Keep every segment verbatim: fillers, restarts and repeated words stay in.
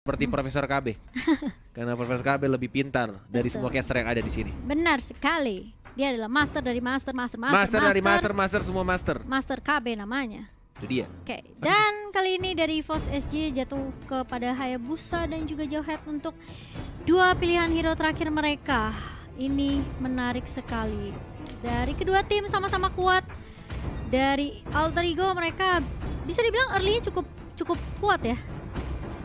Seperti hmm. Profesor K B. Karena Profesor K B lebih pintar dari Betul. semua caster yang ada di sini. Benar sekali. Dia adalah master dari master, master, master. Master, master dari master, master, semua master. Master K B namanya. Itu dia. Oke, okay. Dan kali ini dari EVOS S J jatuh kepada Hayabusa dan juga Jawhead untuk dua pilihan hero terakhir mereka. Ini menarik sekali. Dari kedua tim sama-sama kuat. Dari Alter Ego mereka bisa dibilang early cukup cukup kuat ya.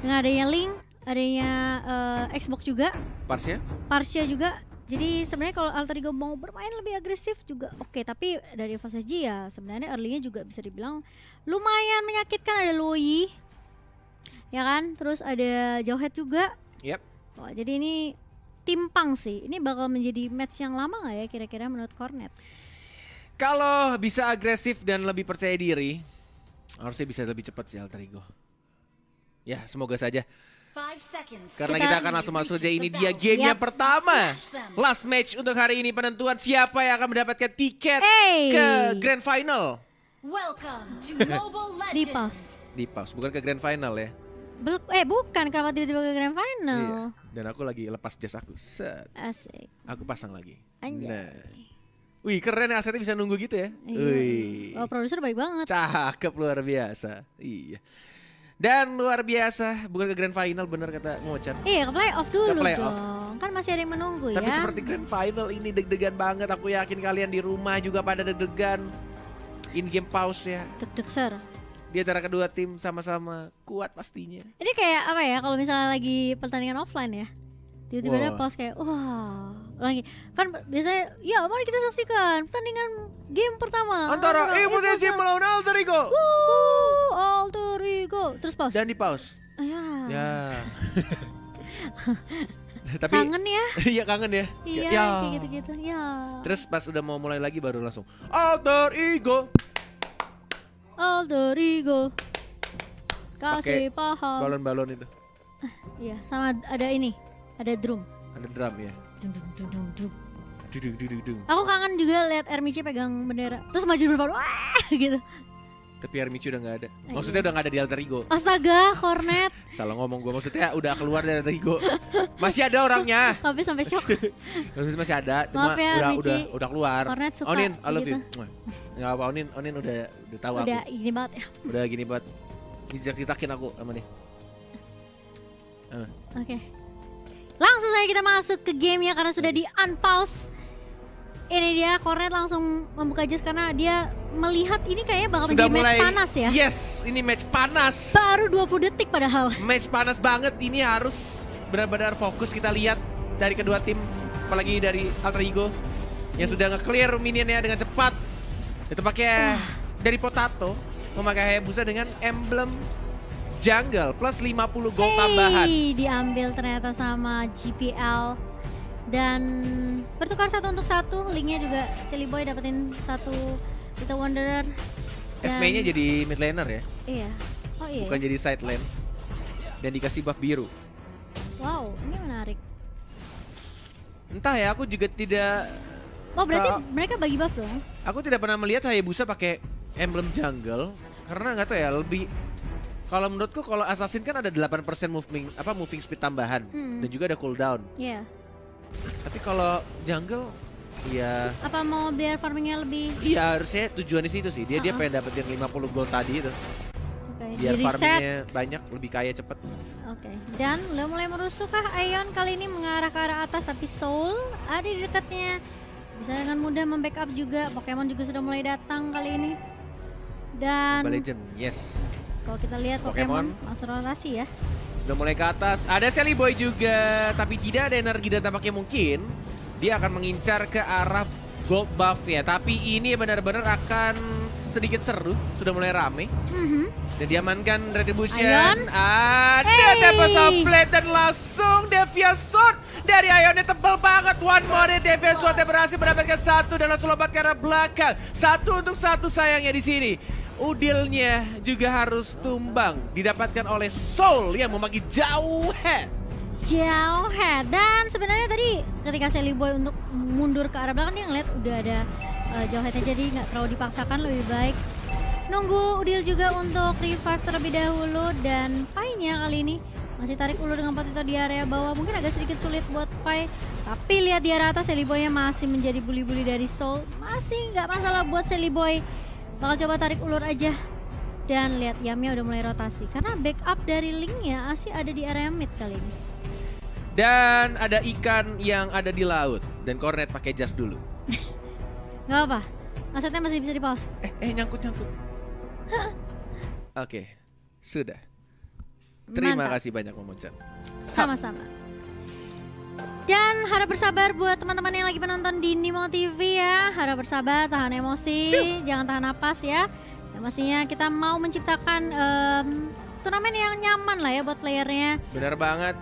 Dengan adanya Link, adanya uh, Xbox juga. Parsia? Parsia juga. Jadi sebenarnya kalau Alter Ego mau bermain lebih agresif juga oke, okay, tapi dari EVOS S G ya sebenarnya early-nya juga bisa dibilang lumayan menyakitkan, ada Luo Yi, ya kan, terus ada Jawhead juga. Yep. Wah, jadi ini timpang sih, ini bakal menjadi match yang lama nggak ya kira-kira menurut Kornet? Kalau bisa agresif dan lebih percaya diri, harusnya bisa lebih cepat sih Alter Ego. Ya semoga saja. Karena kita akan langsung masuk aja, ini dia game yang pertama. Last match untuk hari ini, penentuan siapa yang akan mendapatkan tiket hey. ke Grand Final. Welcome to Mobile Legends. Di pause. Di pause, bukan ke Grand Final ya. Bel eh bukan, kenapa tiba-tiba ke Grand Final? Iya. Dan aku lagi lepas jas aku. Set. Asik. Aku pasang lagi. Anjay. Nah. Wih keren ya, asetnya bisa nunggu gitu ya. Iya. Wih. Oh, produser baik banget. Cakep, luar biasa. Iya. Dan luar biasa, bukan ke Grand Final, bener kata Ngocan. Iya, ke playoff dulu ke playoff. dong, kan masih ada yang menunggu. Tapi ya. Tapi seperti Grand Final ini deg-degan banget, aku yakin kalian di rumah juga pada deg-degan. In game pause ya. Deg-deg ser. Di antara kedua tim sama-sama kuat pastinya. Ini kayak apa ya, kalau misalnya lagi pertandingan offline ya. Tiba-tiba wow. ada pause kayak wah. Lagi kan biasanya, ya mari kita saksikan pertandingan game pertama antara EVOS S J melawan Alter Ego. Wuh, Alter Ego. Terus pause. Dan di pause. Ya. Ya. Tapi kangen ya. Iya kangen ya. Iya. Ya. Kayak gitu-gitu. Ya. Terus pas udah mau mulai lagi baru langsung Alter Ego. Alter Ego. Kasih paham. Balon-balon itu. Iya, sama ada ini. Ada drum. Ada drum ya. Dung, dung, dung, dung. Dung, dung, dung. Aku kangen juga lihat Ermici pegang bendera, terus maju berbaur, wah gitu. Tapi Ermici udah nggak ada. Maksudnya udah nggak ada di Alter Ego. Astaga, Kornet. Salah ngomong gue, maksudnya udah keluar dari Alter Ego. Masih ada orangnya. Tapi sampai shock. Maksudnya masih ada, cuma ya, udah, udah udah keluar. Kornet suka. Onin, I love you. Nggak apa, Onin, Onin udah udah tahu aku. Udah gini banget. Ya. Udah gini banget. Dijak-jitakin aku sama dia. Oke. Okay. Langsung saja kita masuk ke gamenya karena sudah di unpause. Ini dia Kornet langsung membuka jas karena dia melihat ini kayaknya bakal sudah menjadi mulai, match panas ya. Yes, ini match panas. Baru dua puluh detik padahal. Match panas banget, ini harus benar-benar fokus kita lihat dari kedua tim. Apalagi dari Alter Ego yang sudah nge-clear minionnya dengan cepat. Itu pakai uh. dari Potato, memakai Hayabusa dengan emblem Jungle plus lima puluh gold hey, tambahan. Diambil ternyata sama G P L dan bertukar satu untuk satu. Linknya juga Celiboy dapetin satu Little Wanderer. S M-nya jadi mid laner ya? Iya. Oh iya. Bukan jadi side lane. Dan dikasih buff biru. Wow, ini menarik. Entah ya, aku juga tidak. Oh berarti uh, mereka bagi buff dong? Aku tidak pernah melihat Hayabusa pakai emblem Jungle karena nggak tahu ya lebih. Kalau menurutku kalau assassin kan ada delapan persen moving apa moving speed tambahan hmm. dan juga ada cooldown. Iya. Yeah. Tapi kalau jungle ya apa mau biar farmingnya lebih? Iya, harusnya tujuannya sih itu sih. Dia uh -uh. dia pengen dapetin lima puluh gold tadi itu. Okay. Biar Jadi farmingnya set. banyak, lebih kaya cepet. Oke. Okay. Dan udah mulai merusuh kah Aeon kali ini mengarah ke arah atas tapi Soul ada di dekatnya. Bisa dengan mudah membackup juga. Pokemon juga sudah mulai datang kali ini. Dan Mobile Legends. Yes. Kalau kita lihat Pokemon, Pokemon langsung rotasi ya. Sudah mulai ke atas, ada Sally Boy juga, tapi tidak ada energi dan tampaknya mungkin dia akan mengincar ke arah gold buff ya. Tapi ini benar-benar akan sedikit seru, sudah mulai rame. Mm-hmm. Dan diamankan Retribution, Aeon. Ada hey. Tempest Blade dan langsung Deviant Sword dari Aeonnya tebel banget. One more Deviant Sword yang berhasil mendapatkan satu dan langsung lompat ke arah belakang. Satu untuk satu sayangnya di sini. Udilnya juga harus tumbang, didapatkan oleh Soul yang memakai Jawhead. Jawhead, dan sebenarnya tadi ketika Sally Boy untuk mundur ke arah belakang dia ngeliat udah ada uh, Jawheadnya, jadi nggak terlalu dipaksakan, lebih baik nunggu Udil juga untuk revive terlebih dahulu. Dan Pai-nya kali ini Masih tarik ulur dengan Potato di area bawah. Mungkin agak sedikit sulit buat Pai. Tapi lihat di area atas, Celiboy-nya masih menjadi bully-bully dari Soul. Masih nggak masalah buat Celiboy. Bakal coba tarik ulur aja. Dan lihat Yammy udah mulai rotasi. Karena backup dari Link-nya masih ada di area mid kali ini. Dan ada ikan yang ada di laut. Dan Kornet pakai jas dulu. Gak apa-apa. Maksudnya masih bisa di-pause. Eh, eh nyangkut-nyangkut. Oke, okay, sudah. Terima Mantap. kasih banyak Momoncan. Sama-sama. Dan harap bersabar buat teman-teman yang lagi penonton di Nimo T V ya. Harap bersabar, tahan emosi, Yuh. jangan tahan napas ya. Dan pastinya kita mau menciptakan um, turnamen yang nyaman lah ya buat playernya. Benar banget.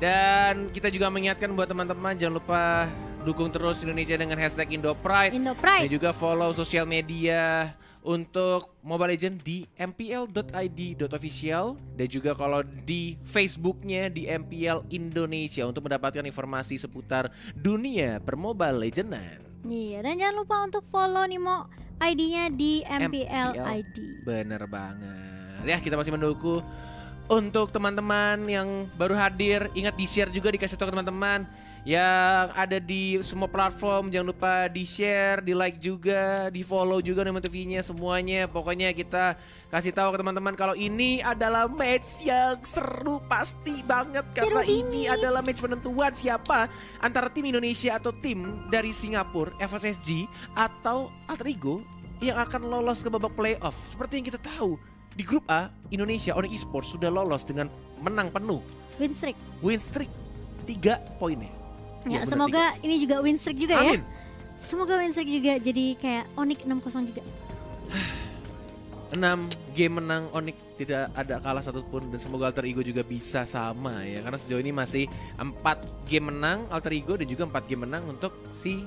Dan kita juga mengingatkan buat teman-teman jangan lupa dukung terus Indonesia dengan hashtag IndoPride. IndoPride. Dan juga follow sosial media untuk Mobile Legends di m p l dot i d dot official dan juga kalau di Facebooknya di M P L Indonesia untuk mendapatkan informasi seputar dunia per Mobile Legendsan. Iya, dan jangan lupa untuk follow Nimo I D-nya di M P L, M P L I D. Bener banget. Ya, kita masih mendukung. Untuk teman-teman yang baru hadir, ingat di-share juga, dikasih tahu ke teman-teman yang ada di semua platform. Jangan lupa di-share, di-like juga, di-follow juga Nimo T V-nya semuanya. Pokoknya kita kasih tahu ke teman-teman kalau ini adalah match yang seru pasti banget. Karena ini adalah match penentuan siapa antara tim Indonesia atau tim dari Singapura, E V O S S G atau Alter Ego yang akan lolos ke babak playoff. Seperti yang kita tahu, di grup A, Indonesia O N I C Esports sudah lolos dengan menang penuh. Win streak. Win streak tiga poinnya. Ya, ya semoga tiga. Ini juga win streak juga. Amin. Ya. Semoga win streak juga jadi kayak O N I C enam kosong juga. enam game menang O N I C, tidak ada kalah satupun, dan semoga Alter Ego juga bisa sama ya. Karena sejauh ini masih empat game menang Alter Ego dan juga empat game menang untuk si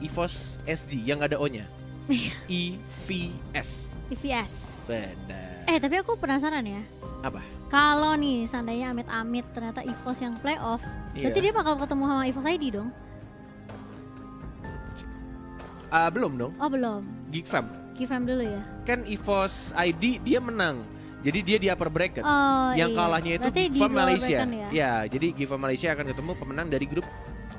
EVOS S G yang ada O-nya. E V S. E V S. Benar. Eh tapi aku penasaran ya. Apa? Kalau nih seandainya amit-amit ternyata EVOS yang playoff, iya. berarti dia bakal ketemu sama EVOS I D dong? Uh, belum dong. Oh belum. Geek Fam. Geek Fam dulu ya. Kan EVOS I D dia menang, jadi dia di upper bracket. Oh, yang iya. kalahnya itu berarti Geek Fam Malaysia. Ya? ya jadi Geek Fam Malaysia akan ketemu pemenang dari grup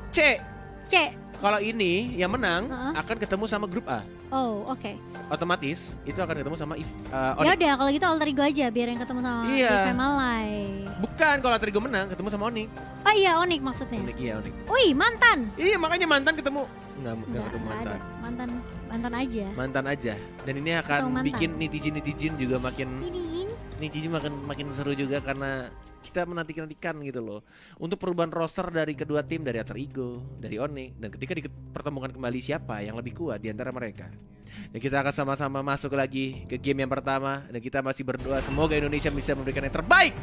C. C. Kalau ini yang menang uh-huh. akan ketemu sama grup A. Oh oke. Okay. Otomatis itu akan ketemu sama if, uh, Onyx. Ya udah kalau gitu Alter Ego aja biar yang ketemu sama iya. Geek Fam Malai. Bukan, kalau Alter Ego menang ketemu sama Onyx. Oh iya Onyx maksudnya. Onyx iya Onyx. Wih mantan. Iya makanya mantan ketemu. Enggak, enggak ketemu mantan. Ada. Mantan mantan aja. Mantan aja. Dan ini akan bikin netizen-netizen juga makin. Netizen. Netizen makin makin seru juga karena kita menantikan-nantikan gitu loh untuk perubahan roster dari kedua tim, dari Alter Ego, dari Onyx, dan ketika dipertemukan kembali siapa yang lebih kuat di antara mereka. Dan kita akan sama-sama masuk lagi ke game yang pertama dan kita masih berdoa semoga Indonesia bisa memberikan yang terbaik.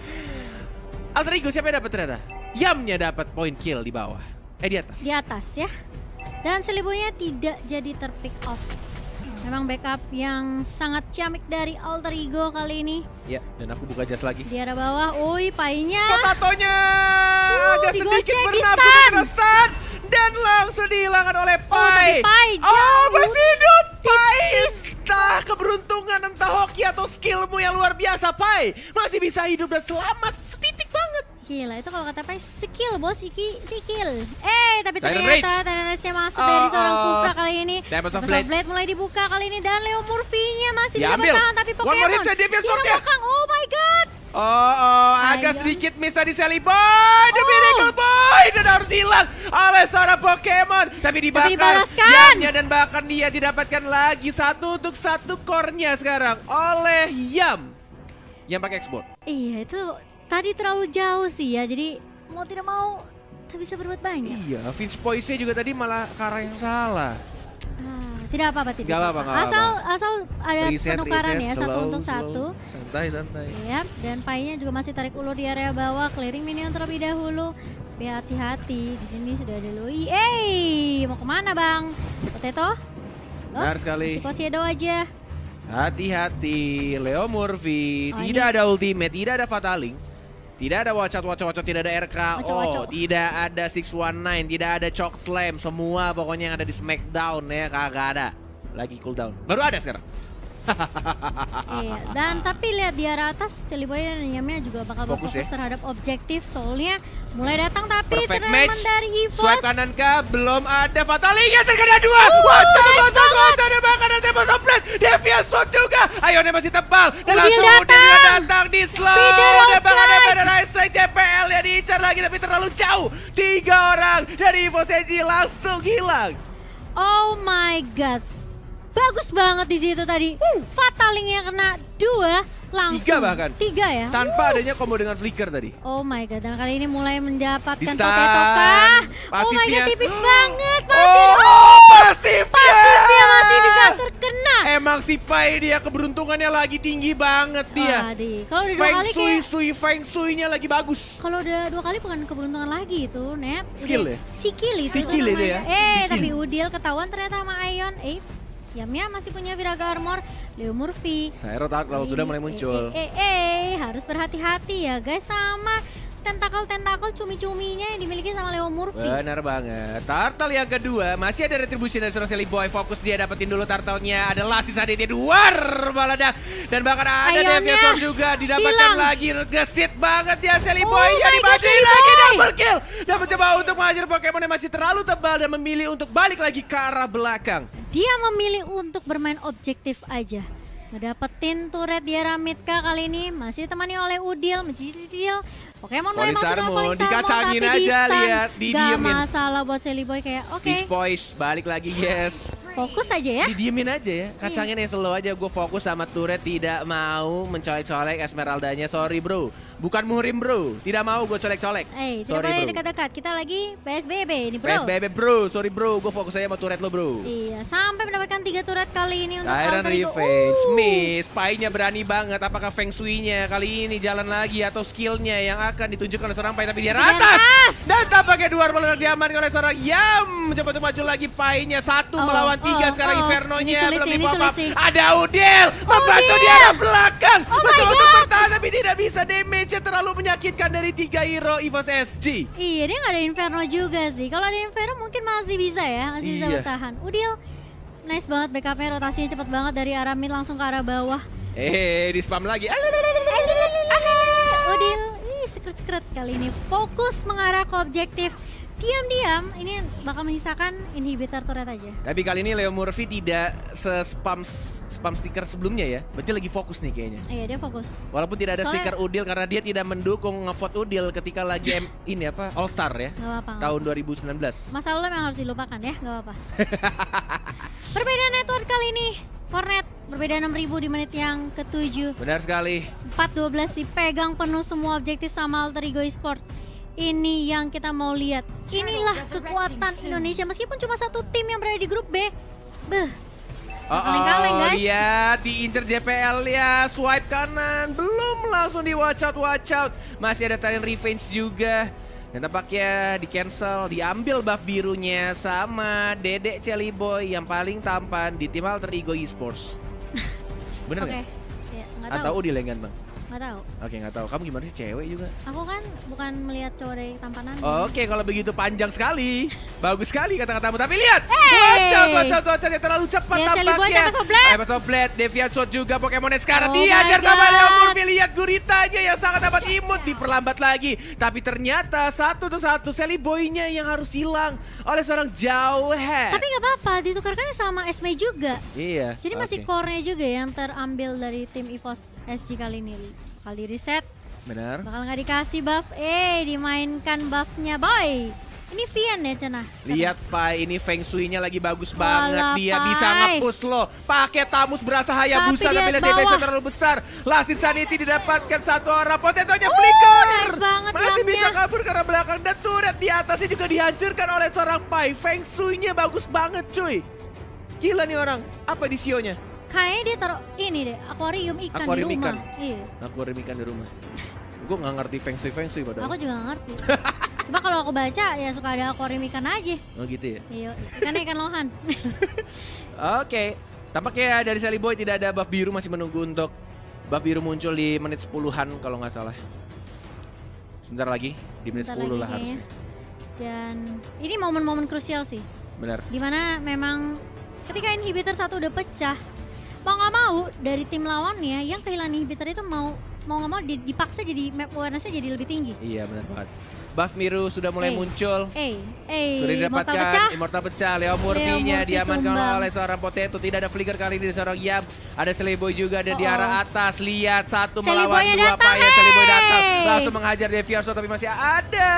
Alter Ego siapa yang dapat ternyata? Yamnya dapat poin kill di bawah. Eh di atas. Di atas ya. Dan Celiboy-nya tidak jadi terpick off. Memang backup yang sangat ciamik dari Alter Ego kali ini. Ya, dan aku buka jas lagi. Di arah bawah, oi Pai-nya. Potatonya uh, agak sedikit bernafsu kena stun. Dan langsung dihilangkan oleh Pai. Oh, Pai oh masih hidup Pai. Entah keberuntungan, entah hoki atau skillmu yang luar biasa Pai. Masih bisa hidup dan selamat setitik banget. Gila, itu kalau kata Pai skill bos, iki, skill. Eh, tapi ternyata Tidal Blade-nya masuk oh, dari seorang Kufra kali ini. Tidal Blade. Blade mulai dibuka kali ini dan Leo Murphy-nya masih bisa bertahan tapi Pokemon kira belakang, oh my god. Oh, oh agak Ayo. sedikit miss tadi Sally Boy, The oh. Miracle Boy. Dan harus hilang oleh seorang Pokemon. Tapi dibakar Yamnya dan bahkan dia didapatkan lagi satu untuk satu core-nya sekarang oleh Yam. Yang pakai X-Ball. Iya, itu... Tadi terlalu jauh sih ya, jadi mau tidak mau tak bisa berbuat banyak. Iya, Vince Poise juga tadi malah karang yang salah. Ah, tidak apa-apa, tidak gak apa-apa. Apa-apa. Asal, asal ada reset, penukaran reset, ya, slow, satu untuk slow. satu. Santai, santai. Iya, dan Pai-nya juga masih tarik ulur di area bawah, clearing minion terlebih dahulu. Tapi hati-hati, di sini sudah ada Luo Yi. Eh, mau kemana bang? Potato? Benar sekali. Si Potato aja. Hati-hati, Leo Murphy. Oh, tidak ini. ada ultimate, tidak ada fataling. Tidak ada wacat-wacat-wacat, tidak ada R K O, waco, waco. tidak ada enam satu sembilan, tidak ada Chok Slam. Semua pokoknya yang ada di Smackdown ya, kagak ada. Lagi cooldown. Baru ada sekarang. Iya, dan tapi lihat di arah atas, Celiboy dan Yammy juga bakal fokus, fokus ya? terhadap objektif. Soalnya mulai datang tapi terleman dari EVOS. Swipe kanan kah? Belum ada fatalinya, terkena dua. Wah, coba coba ada bakal ada tembus update. Deviant Sword juga. Ayonnya masih tebal. Dan langsung Udil datang di slow. Udah bakal ada Federal Strike C P L yang diincar lagi tapi terlalu jauh. Tiga orang dari EVOS langsung hilang. Oh my god. Bagus banget di situ tadi. Uh. Fatalingnya kena dua, langsung tiga bahkan. Tiga ya. Tanpa uh. adanya combo dengan Flicker tadi. Oh my god. Dan kali ini mulai mendapatkan Potato kah? Oh my god, tipis uh. banget. Pasif. Oh, oh. pasifnya. pasifnya masih bisa terkena. Emang si Pai dia keberuntungannya lagi tinggi banget dia. Kalau udah dua kali kayak... Sui, Feng Shui-nya lagi bagus. Kalau udah dua kali bukan keberuntungan lagi itu, Net. Skill ya? Sikil itu. Sikil itu ya. Eh, Sikil. Tapi Udil ketahuan ternyata sama Ion. Eh. Yammy masih punya Viraga Armor, Leo Murphy. Saya rotak kalau sudah mulai muncul. Eh, eh, eh, harus berhati-hati ya guys sama tentakel-tentakel cumi-cuminya yang dimiliki sama Leo Murphy. Benar banget. Turtle yang kedua masih ada Retribution dari seorang Sally Boy. Fokus dia dapetin dulu turtle-nya. Ada last di sana dia luar balada. Dan bahkan ada Deviant Sword juga didapatkan Hilang. lagi. Gesit banget ya Sally Boy. Oh yang dibaca lagi double kill. Dan mencoba untuk menghajar Pokemon yang masih terlalu tebal dan memilih untuk balik lagi ke arah belakang. Dia memilih untuk bermain objektif aja. Ngedapetin turret di arah mid kah kali ini. Masih ditemani oleh Udil, mencicil. Pokemon mulai masuk ke Polis Harmon, tapi aja, di lihat, gak masalah buat Celiboy kayak oke. Okay. Peace boys, balik lagi yes. Fokus aja ya. Didiemin aja ya. Kacangin yang slow aja, gue fokus sama turret. Tidak mau mencolek-colek Esmeraldanya. Sorry bro, bukan murim bro. Tidak mau gue colek-colek. Eh, tidak boleh dekat-dekat. Kita lagi P S B B ini bro. P S B B bro, sorry bro. Gue fokus aja sama turret lo bro. Iya, sampai mendapatkan tiga turret kali ini untuk counter itu. Revenge, uh. miss. Pai-nya berani banget. Apakah Feng Shui-nya kali ini jalan lagi atau skill-nya yang akan ditunjukkan oleh seorang Pai tapi dia ratas. Dan tampaknya dua armor diamankan oleh seorang Yam. Cepat-cepat maju lagi Pai-nya satu oh. melawan tiga oh, sekarang oh, Inferno-nya belum dipop-up. Ada Udil membantu di arah belakang. Oh betul untuk bertahan tapi tidak bisa, damage-nya terlalu menyakitkan dari tiga hero EVOS S G. Iya, dia nggak ada Inferno juga sih. Kalau ada Inferno mungkin masih bisa ya, masih iya. bisa bertahan. Udil nice banget backupnya, rotasinya cepat banget dari arah mid langsung ke arah bawah. Eh, di spam lagi. Udil, ih sekret-sekret kali ini fokus mengarah ke objektif. Diam-diam, ini bakal menyisakan inhibitor turret aja. Tapi kali ini Leo Murphy tidak se-spam spam stiker sebelumnya ya. Berarti lagi fokus nih kayaknya. Iya, dia fokus. Walaupun tidak ada Soalnya... stiker Udil karena dia tidak mendukung ngevote Udil ketika lagi M ini apa All Star ya. Gak apa-apa. Tahun dua ribu sembilan belas. Masalah lo yang harus dilupakan ya, gak apa-apa. Perbedaan network kali ini, Kornet berbeda enam ribu di menit yang ketujuh. Benar sekali. empat dua belas dipegang penuh semua objektif sama Alter Ego Esport. Ini yang kita mau lihat. Inilah kekuatan Indonesia. Meskipun cuma satu tim yang berada di grup B. Beuh. Oh, oh iya, diincer J P L ya. Swipe kanan. Belum langsung di watch out, watch out. Masih ada tarian revenge juga. Dan tampaknya di cancel, diambil bab birunya sama Dedek Celiboy yang paling tampan di tim Alter Ego Esports. Bener okay. gak? Ya, gak tahu. Atau Udil yang ganteng? Nggak tahu. Oke, nggak tahu. Kamu gimana sih, cewek juga? Aku kan bukan melihat cowok dari tampanan. Oke, kalau begitu panjang sekali. Bagus sekali kata-katamu. Tapi lihat, bocor, bocor, bocor yang terlalu cepat tampaknya. Hebat soblet, Deviant Sword juga Pokemonnya sekarang diajar sama Leo Murphy. Lihat guritanya yang sangat dapat imut, diperlambat lagi. Tapi ternyata satu untuk satu Celiboy-nya yang harus hilang oleh seorang Jawhead. Tapi nggak apa-apa, ditukarkannya sama S M juga. Iya. Jadi masih core-nya juga yang terambil dari tim EVOS S G kali ini. Kali reset, benar. Bakal nggak dikasih buff, eh dimainkan buffnya boy. Ini Vian ya Cenah. Lihat Pai, ini Feng Shui-nya lagi bagus banget. Walah, dia Pai bisa nge-push lo. Pakai Tamus berasa Hayabusa tapi lihat D P S terlalu besar. Lasin Sanity didapatkan satu orang. Potetonya uh, Flicker. Nice banget masih jamnya. Bisa kabur karena belakang dan turret di atasnya juga dihancurkan oleh seorang Pai. Feng Shui-nya bagus banget cuy. Gila nih orang. Apa di Sio-nya? Kayaknya dia taruh ini deh, akuarium ikan akuarium di rumah. Ikan. Iya. Akuarium ikan di rumah. Gue gak ngerti Feng Shui-Feng Shui padahal. Aku juga gak ngerti. Coba kalau aku baca ya suka ada akuarium ikan aja. Oh gitu ya? Iya, ikannya ikan lohan. Oke, okay. Tampaknya dari Sally Boy tidak ada buff biru, masih menunggu untuk buff biru muncul di menit sepuluhan kalau gak salah. Sebentar lagi, di menit Bentar sepuluh lah kayaknya. Harusnya. Dan ini momen-momen krusial sih. Benar. Dimana memang ketika inhibitor satu udah pecah, mau gak mau mau dari tim lawannya yang kehilangan inhibitor itu mau mau nggak mau dipaksa jadi map awareness-nya jadi lebih tinggi. Iya benar banget. Buff Miru sudah mulai hey. muncul. Hey. Hey. Sudah didapatkan, Immortal pecah. Immortal pecah. Leo Murphy-nya diamankan tumbang oleh seorang Potato. Tidak ada flicker kali ini dari seorang Yam. Ada Celiboy juga dan oh, di arah atas. Lihat satu melawan dua Pai. Hey. Celiboy datang. Langsung menghajar Deviant Sword tapi masih ada.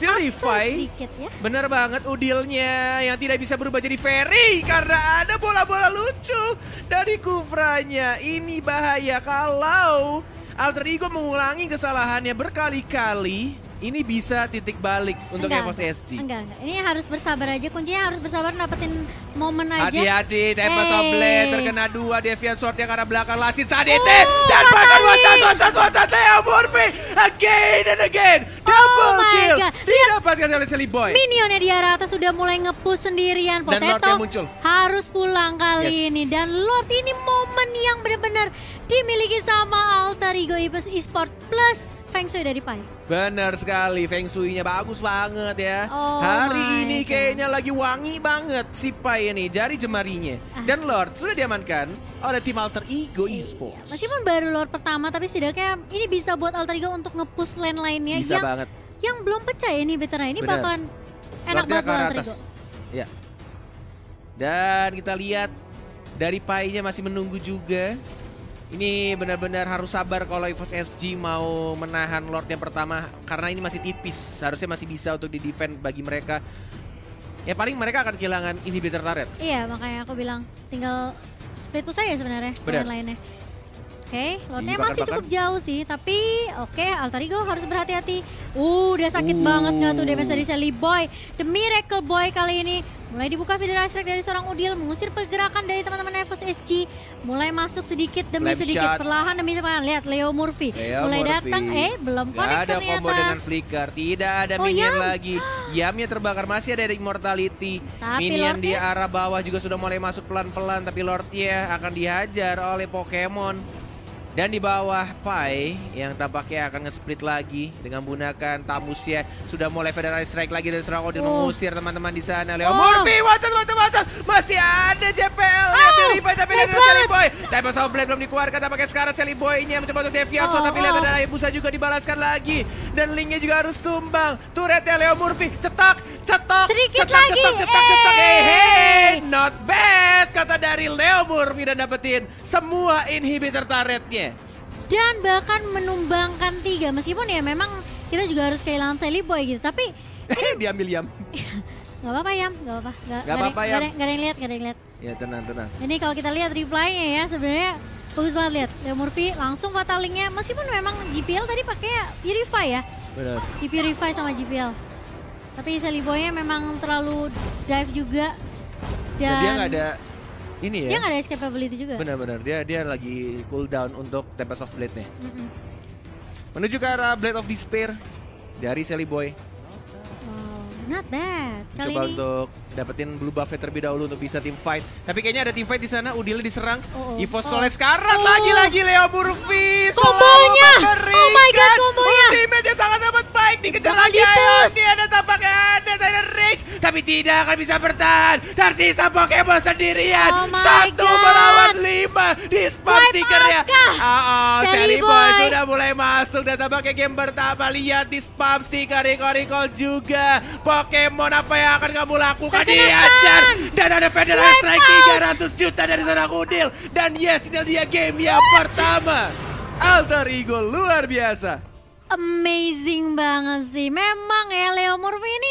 Purify, ya. Bener banget udilnya yang tidak bisa berubah jadi Ferry karena ada bola-bola lucu dari Kufranya. Ini bahaya kalau Alter Ego mengulangi kesalahannya berkali-kali. Ini bisa titik balik untuk EVOS S G. Enggak, enggak. Ini harus bersabar aja. Kuncinya harus bersabar dapetin momen aja. Hati-hati, Temple hey. Soblet terkena dua Deviant Sword yang arah belakang Lasis A D T. Oh, dan bahkan one shot, one shot, one shot, Leo Murphy. Again and again. Double oh kill. Didapatkan oleh Celiboy. Minionnya di arah atas sudah mulai nge-push sendirian. Potato dan Lord yang muncul harus pulang kali yes. ini. Dan Lord ini momen yang benar-benar dimiliki sama Alter Ego EVOS Esport Plus. Feng Shui dari Pai. Benar sekali, Feng Shui-nya bagus banget ya. Oh hari ini God. Kayaknya lagi wangi banget si Pai ini, jari jemarinya. Asli. Dan Lord sudah diamankan oleh tim Alter Ego Esports. Iya. Meskipun baru Lord pertama, tapi setidaknya ini bisa buat Alter Ego untuk nge-push lane lainnya. Bisa yang, banget. Yang belum pecah ini beternya, ini bener bakalan enak Lord banget buat Alter Ego. Ya. Dan kita lihat dari Pai-nya masih menunggu juga. Ini benar-benar harus sabar kalau EVOS S G mau menahan Lord yang pertama. Karena ini masih tipis, harusnya masih bisa untuk di-defend bagi mereka. Ya paling mereka akan kehilangan inhibitor turret. Iya makanya aku bilang tinggal split push aja sebenarnya. Benar. Lainnya. Oke, okay, Lordnya masih cukup jauh sih, tapi oke okay, Alter Ego harus berhati-hati. Uh, udah sakit uh. banget nggak tuh damage dari Celiboy. The Miracle Boy kali ini mulai dibuka Federal Strike dari seorang Udil, mengusir pergerakan dari teman-teman EVOS S G. Mulai masuk sedikit demi Flame sedikit, shot. perlahan demi perlahan. Lihat Leo Murphy Leo mulai datang, eh belum connect ternyata. Tidak ada combo dengan flicker, tidak ada oh, minion Yam. lagi. Yamnya terbakar, masih ada immortality. Tapi minion Lordnya di arah bawah juga sudah mulai masuk pelan-pelan, tapi Lordnya akan dihajar oleh Pokemon. Dan di bawah Pai yang tampaknya akan nge-split lagi dengan menggunakan tamusnya. Sudah mulai Federal Strike lagi dari serang Odin oh. mengusir teman-teman di sana. Leo oh. Murphy, wacan, wacan, wacan. Masih ada J P L. Lihat oh. Purify tapi nice ada Celiboy. Temple Soulblade belum dikeluarkan tampaknya sekarang Celiboy-nya mencoba untuk Deviant Sword. Oh. Tapi lihat ada Hayabusa juga dibalaskan lagi. Dan linknya juga harus tumbang. Turretnya Leo Murphy cetak, cetak, sedikit cetak, lagi. cetak, cetak, hey. cetak. Hey, hey, not bad kata dari Leo Murphy dan dapetin semua inhibitor turretnya. Dan bahkan menumbangkan tiga, meskipun ya memang kita juga harus kehilangan Celiboy gitu, tapi ini diambil Yam. Gak apa-apa Yam, gak apa-apa. Gak, gak apa-apa Yam. Gak ada yang lihat, gak ada yang lihat. Ya tenang, tenang. Ini kalau kita lihat reply-nya ya sebenarnya bagus banget lihat. Leo Murphy langsung fatal link-nya, meskipun memang G P L tadi pakai Purify ya. Benar. Di Purify sama G P L. Tapi Celiboy-nya memang terlalu dive juga. Dan, dan dia gak ada ini ya. Dia nggak ada escapability juga. Benar-benar dia dia lagi cooldown untuk Tempest of Blade-nya. Mm -mm. Menuju ke arah Blade of Despair dari Celiboy. Wow, not bad. Kali coba ini untuk dapetin blue buff terlebih dahulu untuk bisa team fight. Tapi kayaknya ada team fight di sana. Udil diserang. Oh, oh. EVOS oh. Soleh sekarat oh. lagi-lagi Leo Murphy. Kombonya. Oh my god, kombonya. Ultimate-nya sangat amat baik. Dikejar Jangan lagi Aeon. Ini ada tampaknya ada Tidal Rage. Tapi tidak akan bisa bertahan. Tersisa Pokemon sendirian. Oh Satu god. melawan lima. Di spam stickernya. Oh, oh. Celiboy sudah mulai masuk. Dan tampaknya game pertama. Lihat di spam sticker. Recall-recall juga. Pokemon apa yang akan kamu lakukan? Diajar dan ada Federal Strike tiga ratus juta dari seorang Udil. Dan yes, ini dia game yang pertama. Alter Ego luar biasa. Amazing banget sih. Memang ya Leo Murphy ini